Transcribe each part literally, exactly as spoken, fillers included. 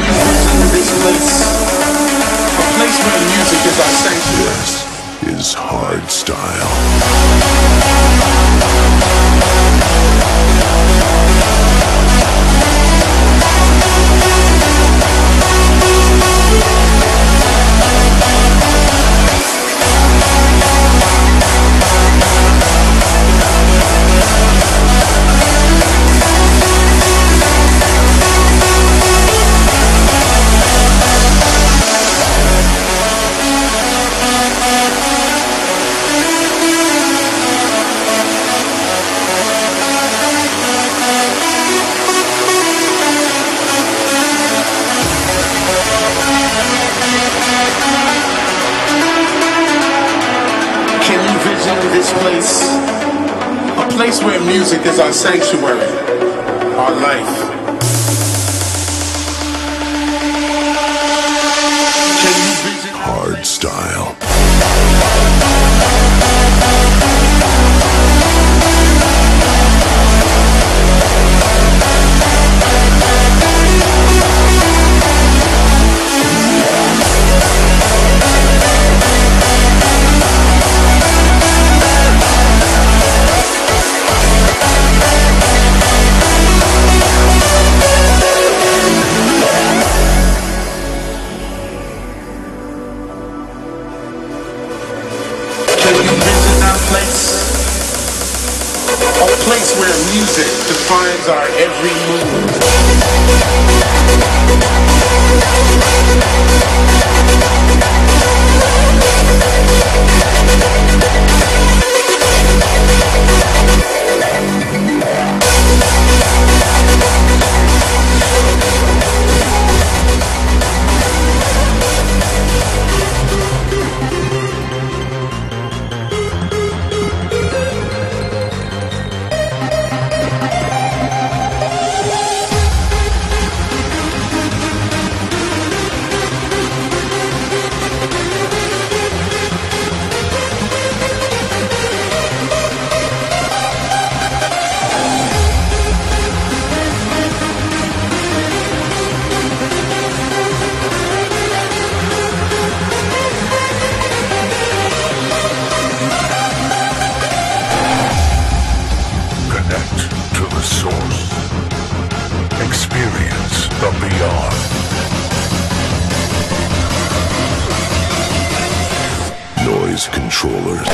belongs in this place, a place where music is our sanctuary. This is hard style. This place, a place where music is our sanctuary, our life. Can you visit hard style? A place where music defines our every move. Experience the beyond. Noise controllers.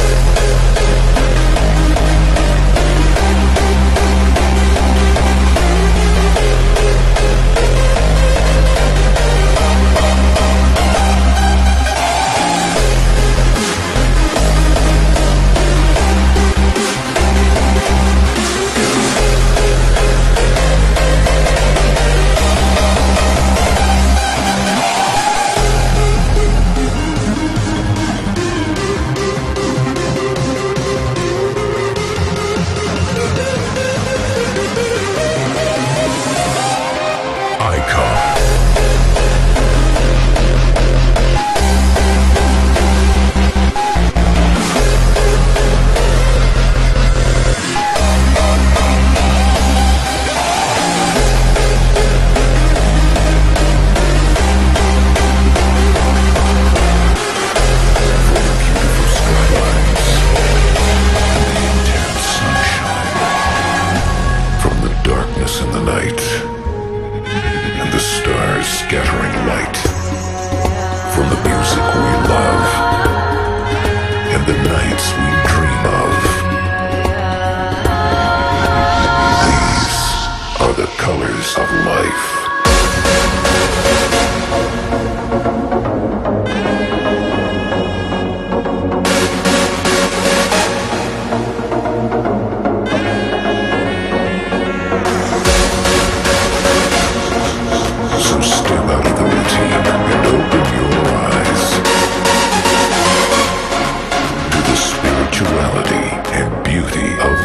Scattering light from the music we love and the nights we dream of. These are the colors of life.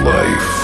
Life.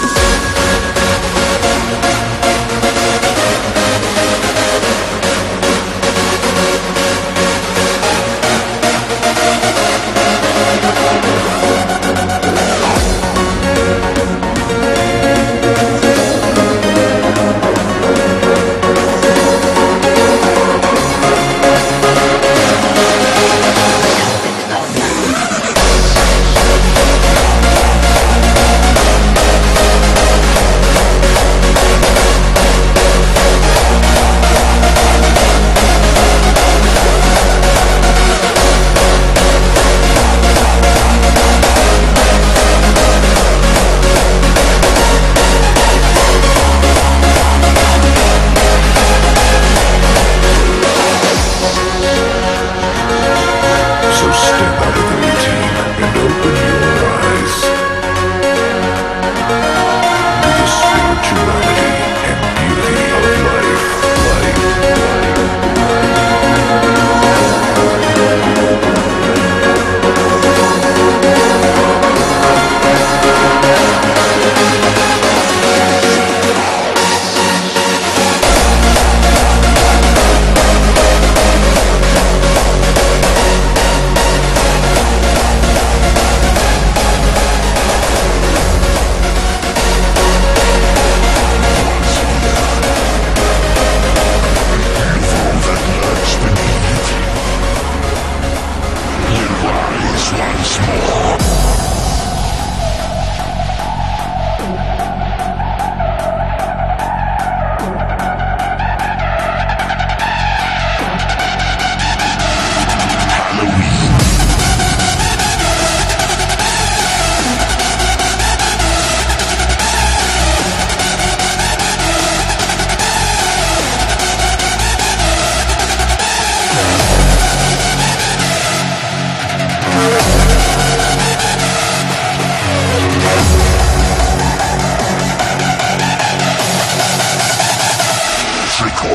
trick or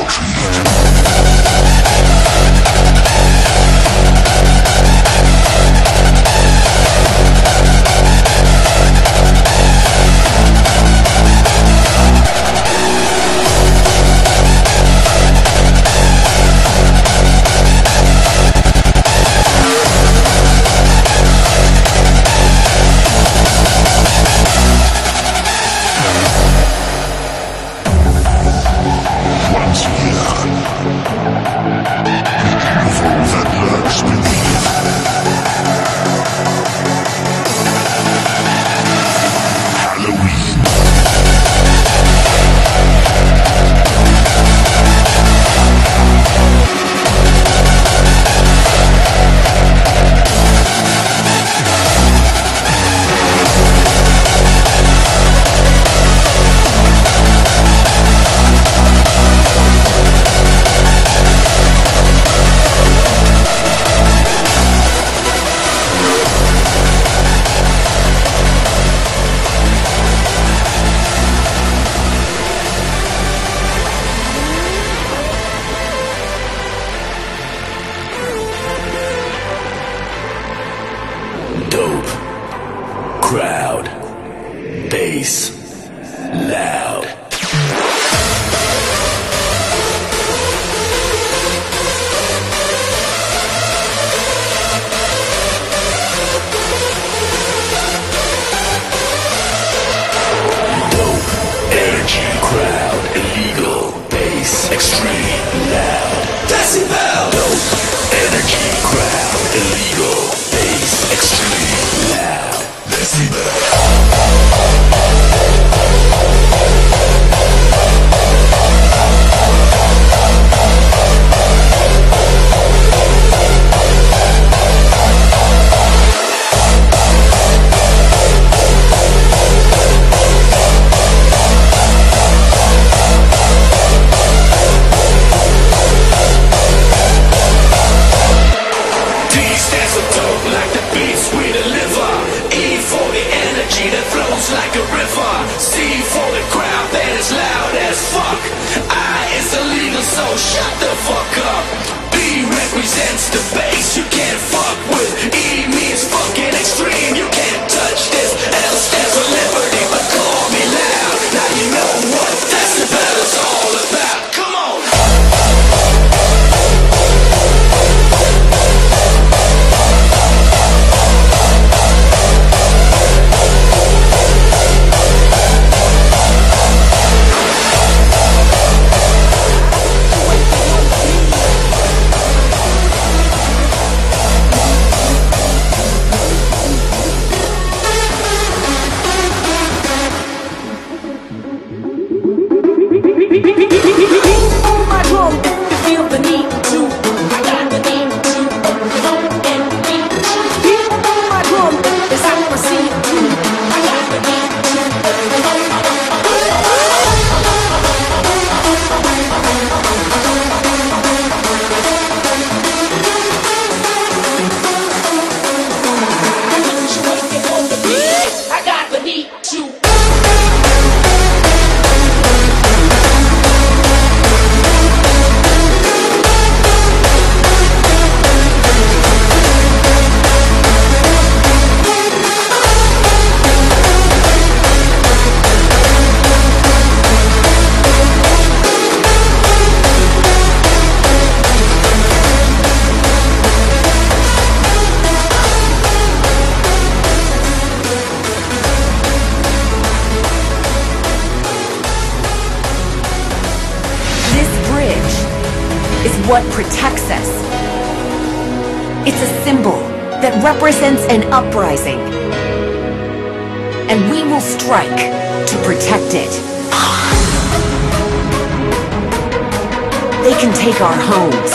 what protects us. It's a symbol that represents an uprising, and we will strike to protect it. They can take our homes,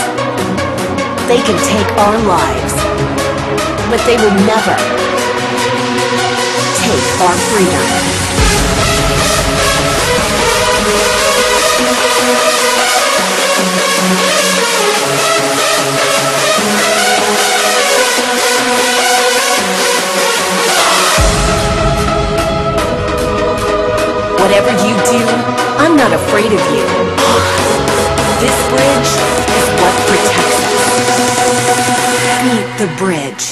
they can take our lives, but they will never take our freedom. Whatever you do, I'm not afraid of you. This bridge is what protects us. Beat the bridge.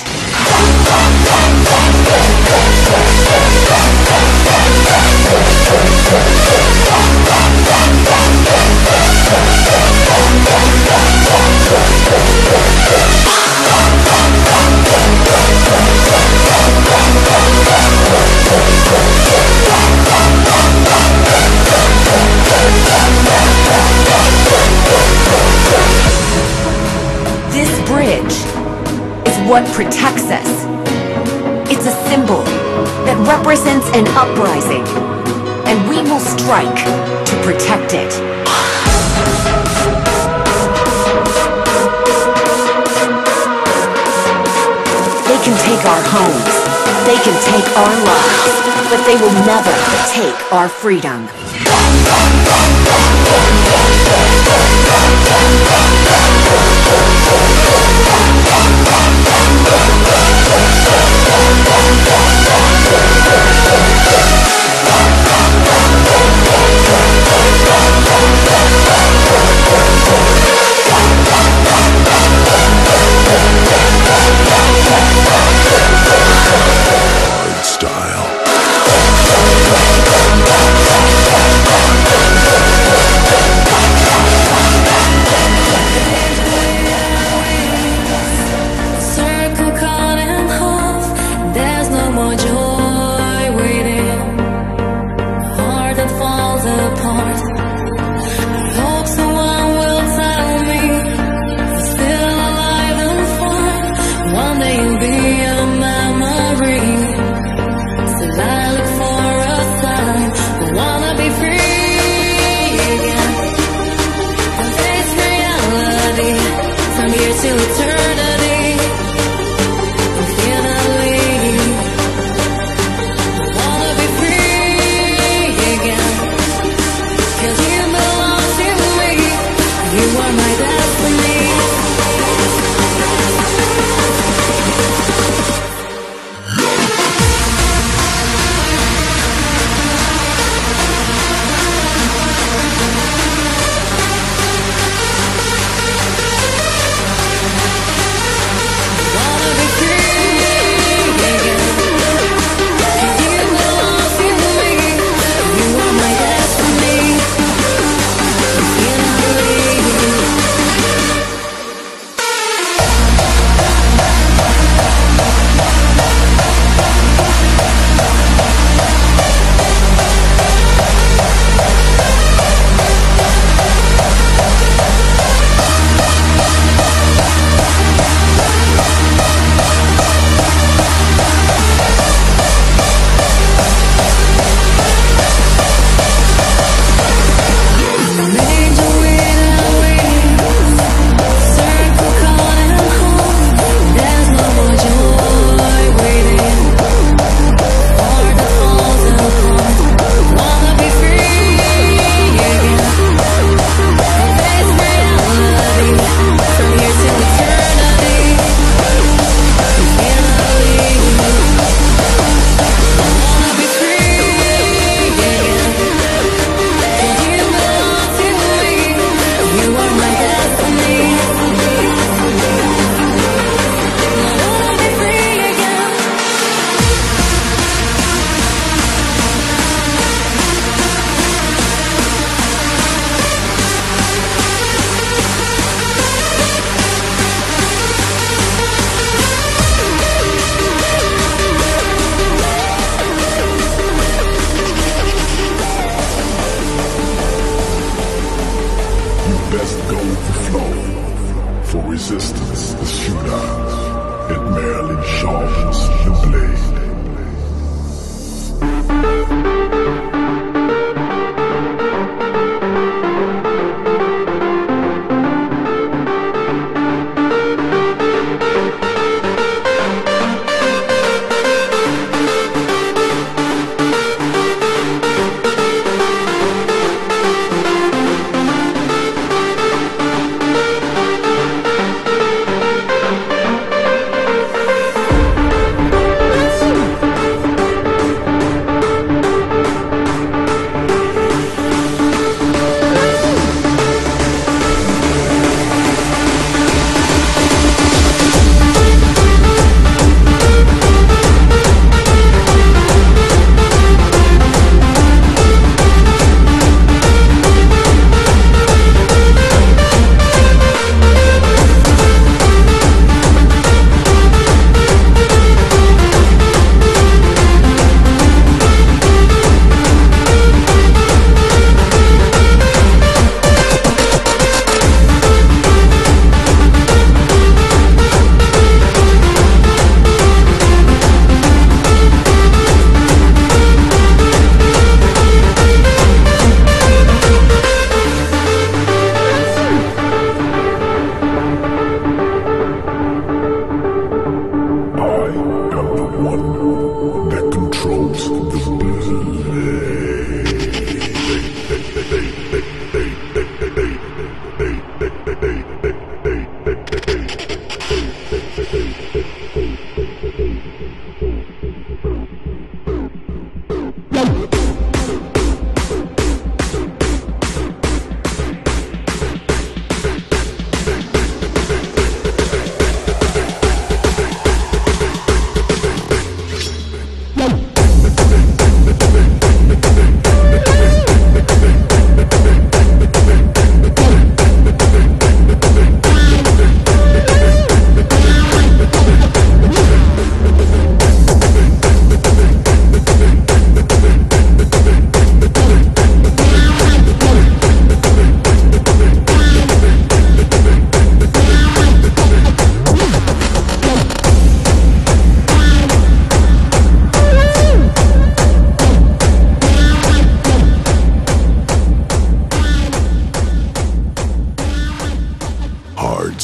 What protects us. It's a symbol that represents an uprising, and we will strike to protect it. They can take our homes, they can take our lives, but they will never take our freedom. Hard Best go with the flow, for resistance is futile, it merely sharpens the blade.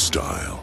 style.